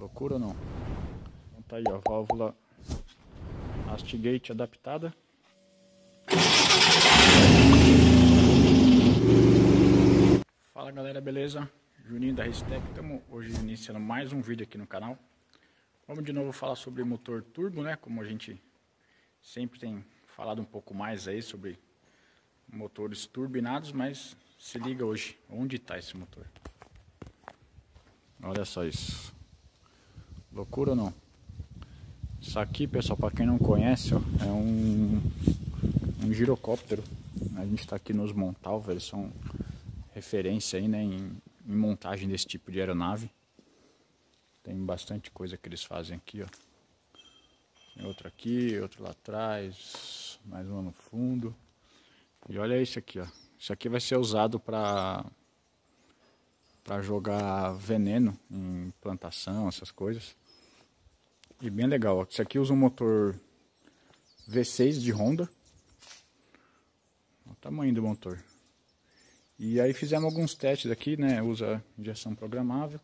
Loucura ou não? Então tá aí, ó, válvula hastigate adaptada. Fala galera, beleza? Juninho da Racetech, estamos hoje iniciando mais um vídeo aqui no canal. Vamos de novo falar sobre motor turbo, né? Como a gente sempre tem falado um pouco mais aí sobre motores turbinados, mas se liga hoje, onde está esse motor? Olha só isso. Loucura ou não? Isso aqui, pessoal, para quem não conhece, ó, é um girocóptero. A gente está aqui nos Montalva, eles são referência aí, né, em montagem desse tipo de aeronave. Tem bastante coisa que eles fazem aqui, ó. Tem outro aqui, outro lá atrás, mais uma no fundo. E olha isso aqui, ó. Isso aqui vai ser usado para jogar veneno em plantação, essas coisas. E bem legal, ó. Isso aqui usa um motor V6 de Honda. Olha o tamanho do motor. E aí fizemos alguns testes aqui, né? Usa injeção programável.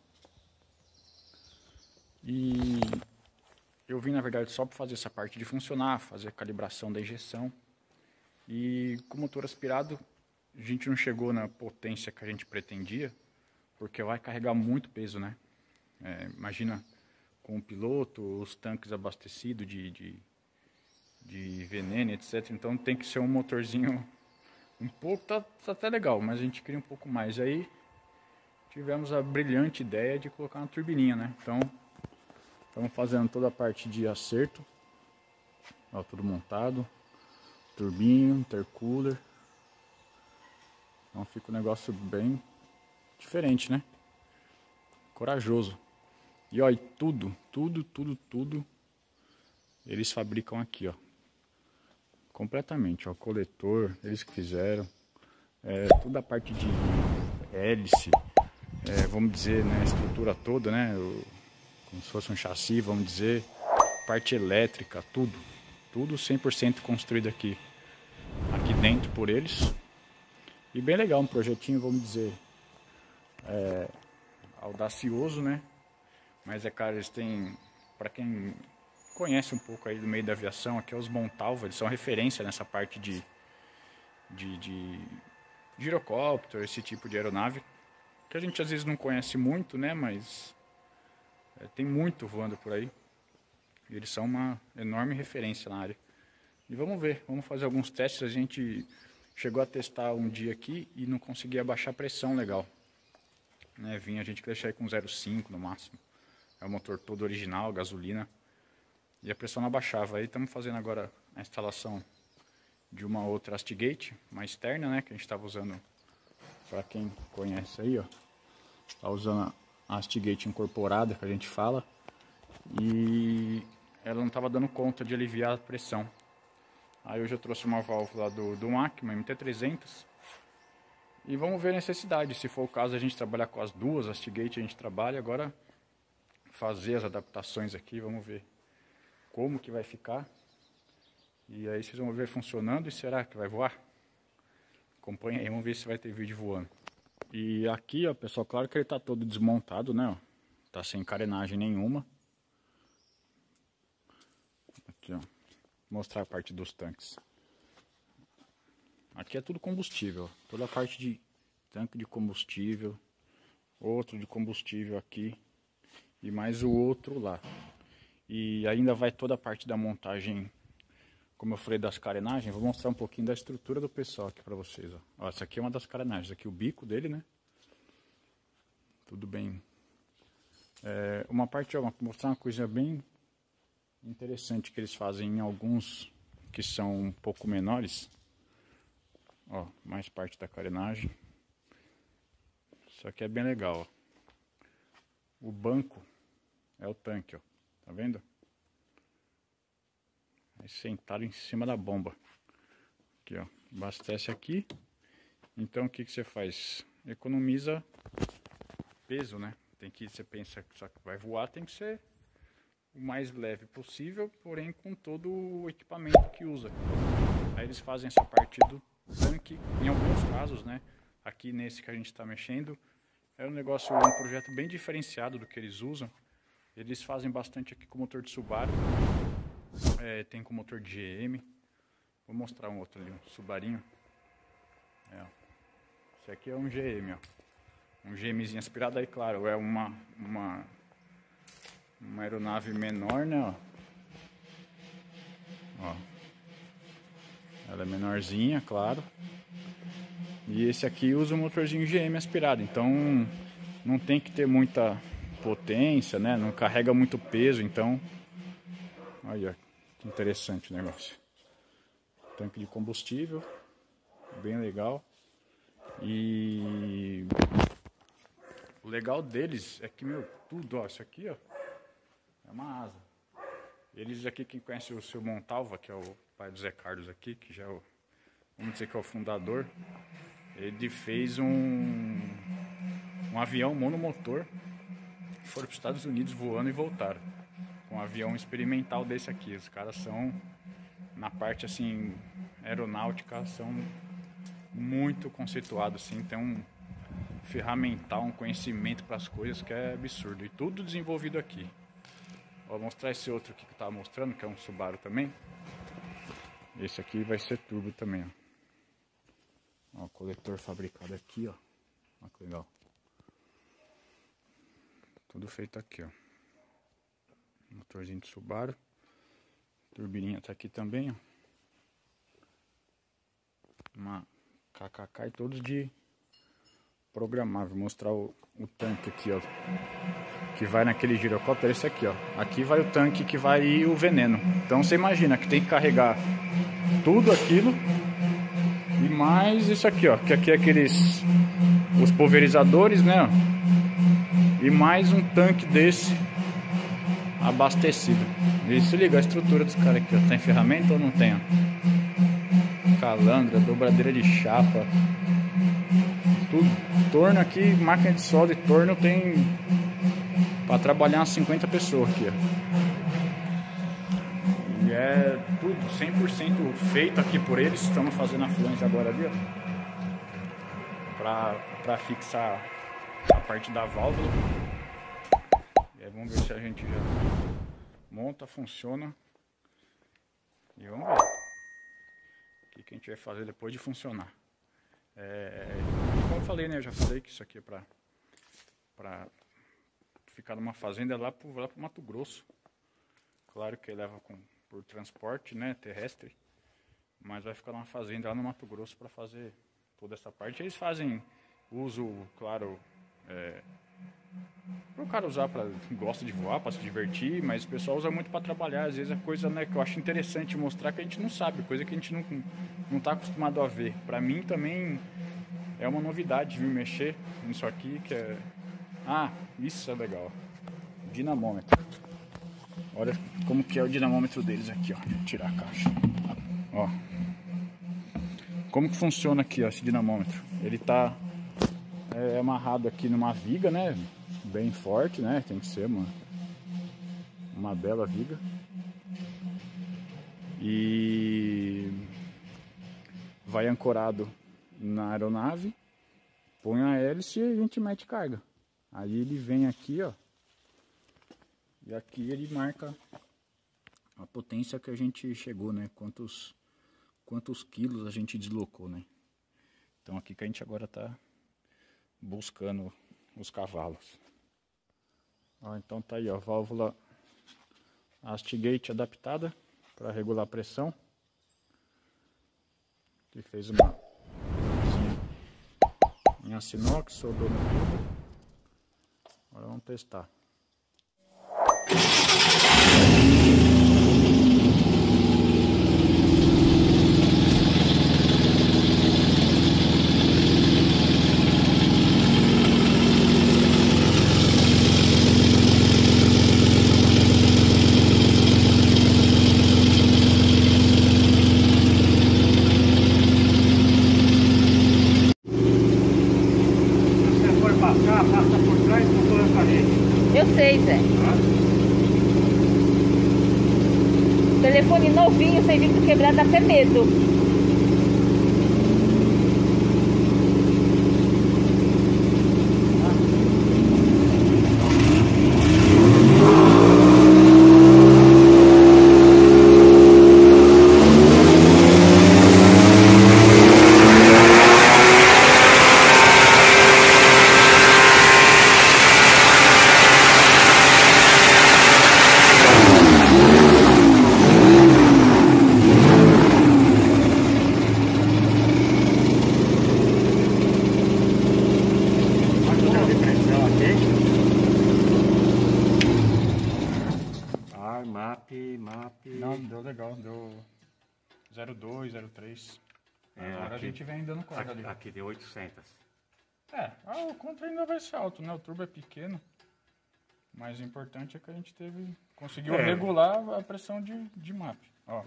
E eu vim, na verdade, só para fazer essa parte de funcionar, fazer a calibração da injeção. E com o motor aspirado, a gente não chegou na potência que a gente pretendia, porque vai carregar muito peso, né? É, imagina com o piloto, os tanques abastecidos de veneno, etc. Então tem que ser um motorzinho um pouco, tá até legal, mas a gente queria um pouco mais. Aí tivemos a brilhante ideia de colocar uma turbininha, né? Então estamos fazendo toda a parte de acerto, ó, tudo montado. Turbinho, intercooler. Então fica um negócio bem diferente, né? Corajoso. E olha, tudo eles fabricam aqui, ó. Completamente, ó. Coletor, eles que fizeram. É, toda a parte de hélice, vamos dizer, né? A estrutura toda, né? Como se fosse um chassi, vamos dizer. Parte elétrica, tudo 100% construído aqui dentro por eles. E bem legal, um projetinho, vamos dizer, audacioso, né? Mas é claro, eles têm, para quem conhece um pouco aí do meio da aviação, aqui é os Montalva, eles são referência nessa parte de girocóptero, esse tipo de aeronave, que a gente às vezes não conhece muito, né? Mas tem muito voando por aí. E eles são uma enorme referência na área. E vamos ver, vamos fazer alguns testes. A gente chegou a testar um dia aqui e não conseguia baixar a pressão legal, né? Vinha a gente que deixar aí com 0,5 no máximo. É o motor todo original, gasolina. E a pressão não abaixava. Aí estamos fazendo agora a instalação de uma outra hastigate, uma externa, né? Que a gente estava usando, para quem conhece aí, ó. Está usando a hastigate incorporada, que a gente fala. E ela não estava dando conta de aliviar a pressão. Aí hoje eu trouxe uma válvula do MAC, uma MT300. E vamos ver a necessidade. Se for o caso, a gente trabalhar com as duas, hastigate a gente trabalha. Agora fazer as adaptações aqui, vamos ver como que vai ficar. E aí vocês vão ver funcionando. E será que vai voar? Acompanha aí, vamos ver se vai ter vídeo voando. E aqui, ó, pessoal, claro que ele está todo desmontado, né? Tá sem carenagem nenhuma. Aqui, ó, mostrar a parte dos tanques. Aqui é tudo combustível, toda a parte de tanque de combustível, outro de combustível aqui e mais o outro lá. E ainda vai toda a parte da montagem, como eu falei, das carenagens. Vou mostrar um pouquinho da estrutura do pessoal aqui para vocês, ó. Ó, essa aqui é uma das carenagens, aqui o bico dele, né? Tudo bem. É, uma parte, ó, vou mostrar uma coisa bem interessante que eles fazem em alguns que são um pouco menores. Ó, mais parte da carenagem. Isso aqui é bem legal, ó. O banco é o tanque, ó. Tá vendo? Aí sentado em cima da bomba. Aqui, ó. Abastece aqui. Então o que que você faz? Economiza peso, né? Tem que, você pensa que só que vai voar, tem que ser o mais leve possível, porém com todo o equipamento que usa. Aí eles fazem essa parte do tanque, em alguns casos, né? Aqui nesse que a gente está mexendo, é um projeto bem diferenciado do que eles usam. Eles fazem bastante aqui com motor de Subaru. Tem com motor de GM. Vou mostrar um outro ali, um Subarinho. Esse aqui é um GM, ó. Um GMzinho aspirado, aí claro, é uma aeronave menor, né, ó. Ela é menorzinha, claro. E esse aqui usa um motorzinho GM aspirado, então não tem que ter muita potência, né? Não carrega muito peso, então... Olha, que interessante o negócio. Tanque de combustível, bem legal. E o legal deles é que, meu, tudo, ó, isso aqui, ó, é uma asa. Eles aqui, quem conhece o Silvio Montalva, que é o pai do Zé Carlos aqui, que já é o... Vamos dizer que é o fundador. Ele fez um avião monomotor. Foram para os Estados Unidos voando e voltaram. Com um avião experimental desse aqui. Os caras são, na parte assim, aeronáutica, são muito conceituados. Assim, tem um ferramental, um conhecimento para as coisas que é absurdo. E tudo desenvolvido aqui. Vou mostrar esse outro aqui que eu estava mostrando, que é um Subaru também. Esse aqui vai ser turbo também, ó. Ó, o coletor fabricado aqui, ó. Olha que legal. Tudo feito aqui, ó. Motorzinho de Subaru. Turbininha tá aqui também, ó. Uma KKK e todos de programável. Vou mostrar o tanque aqui, ó. Que vai naquele girocóptero, esse aqui, ó. Aqui vai o tanque que vai ir o veneno. Então você imagina que tem que carregar tudo aquilo. E mais isso aqui, ó, que aqui é aqueles, os pulverizadores, né, ó, e mais um tanque desse abastecido. E se liga a estrutura dos caras aqui, ó, tem ferramenta ou não tem, ó? Calandra, dobradeira de chapa, tudo, torno aqui, máquina de solda e torno tem pra trabalhar umas 50 pessoas aqui, ó. E é... tudo 100% feito aqui por eles. Estamos fazendo a flange agora ali, ó, pra fixar a parte da válvula. E aí vamos ver se a gente já monta, funciona. E vamos ver o que a gente vai fazer depois de funcionar. Como eu falei, né? Eu já falei que isso aqui é pra ficar numa fazenda lá pro Mato Grosso. Claro que leva por transporte, né, terrestre, mas vai ficar numa fazenda lá no Mato Grosso para fazer toda essa parte. Eles fazem uso, claro, para o cara usar, para gosta de voar, para se divertir, mas o pessoal usa muito para trabalhar. Às vezes é coisa, né, que eu acho interessante mostrar, que a gente não sabe, coisa que a gente não está acostumado a ver. Para mim também é uma novidade vir mexer nisso aqui, que é... Ah, isso é legal, dinamômetro. Olha como que é o dinamômetro deles aqui, ó. Deixa eu tirar a caixa. Ó. Como que funciona aqui, ó, esse dinamômetro? Ele tá amarrado aqui numa viga, né? Bem forte, né? Tem que ser uma bela viga. E vai ancorado na aeronave. Põe a hélice e a gente mete carga. Aí ele vem aqui, ó. E aqui ele marca a potência que a gente chegou, né? Quantos quilos a gente deslocou, né? Então aqui que a gente agora tá buscando os cavalos. Ó, então tá aí, ó, válvula hastigate adaptada para regular a pressão. Que fez uma em aço inox, soldou. Agora vamos testar. Você for passar, passa por trás do motor da gente. Eu sei, Zé. Telefone novinho, sem vidro quebrado, dá até medo. MAP. Não, deu legal, deu 02, 03. É, agora aqui, a gente vem dando corda ali. Aqui deu 800. É, o contra ainda vai ser alto, né? O turbo é pequeno. Mas o importante é que a gente conseguiu regular a pressão de MAP. Ó,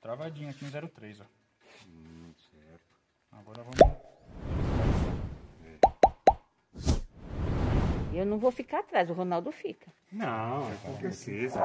travadinho aqui em 03, ó. Certo. Agora vamos... Eu não vou ficar atrás, o Ronaldo fica. Não, é porque precisa.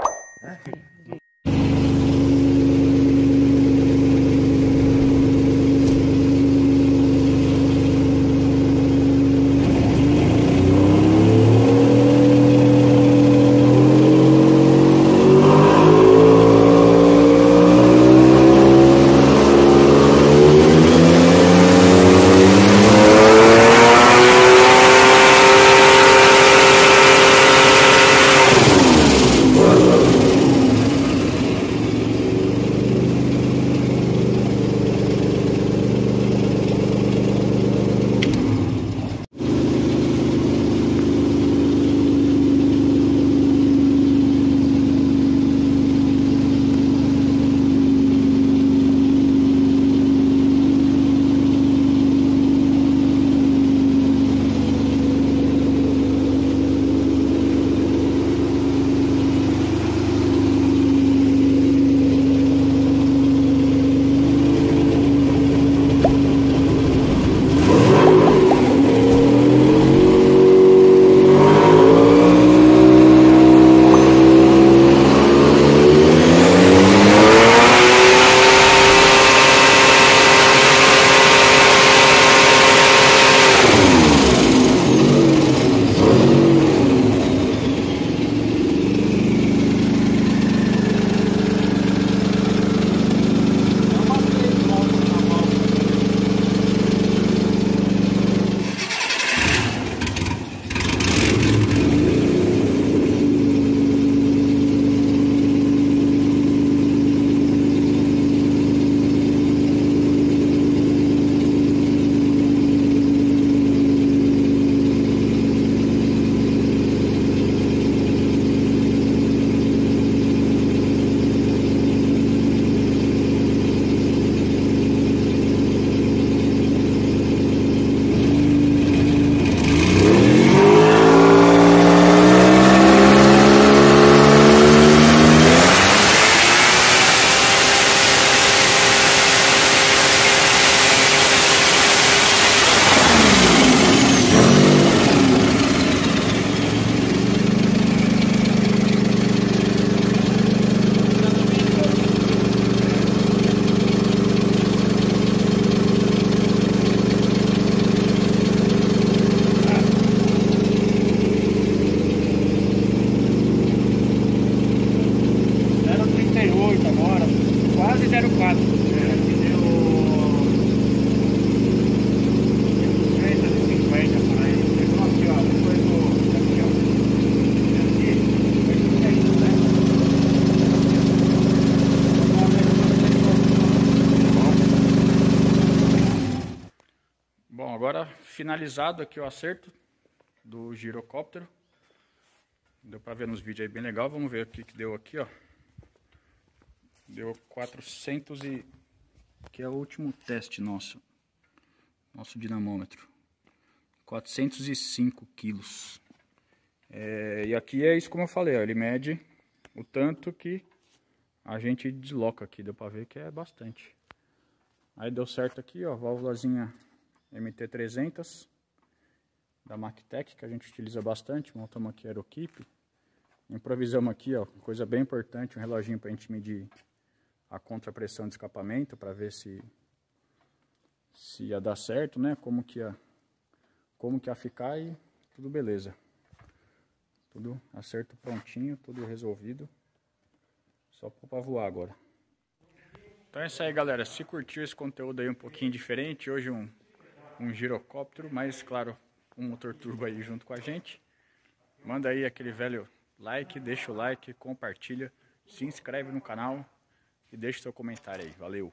Finalizado aqui o acerto do girocóptero. Deu para ver nos vídeos aí, bem legal. Vamos ver o que deu aqui, ó. Deu 400 e... que é o último teste nosso. Nosso dinamômetro. 405 quilos. E aqui é isso como eu falei, ó. Ele mede o tanto que a gente desloca aqui. Deu para ver que é bastante. Aí deu certo aqui, ó. Válvulazinha... MT300 da MacTec, que a gente utiliza bastante. Montamos aqui a aeroquipe, improvisamos aqui, ó, coisa bem importante, um reloginho para a gente medir a contrapressão de escapamento, para ver se ia dar certo, né, como que ia ficar, e tudo beleza, tudo acerto prontinho, tudo resolvido, só para voar agora. Então é isso aí, galera. Se curtiu esse conteúdo aí um pouquinho diferente, hoje um girocóptero, mas claro, um motor turbo aí junto com a gente. Manda aí aquele velho like, deixa o like, compartilha, se inscreve no canal e deixa o seu comentário aí. Valeu!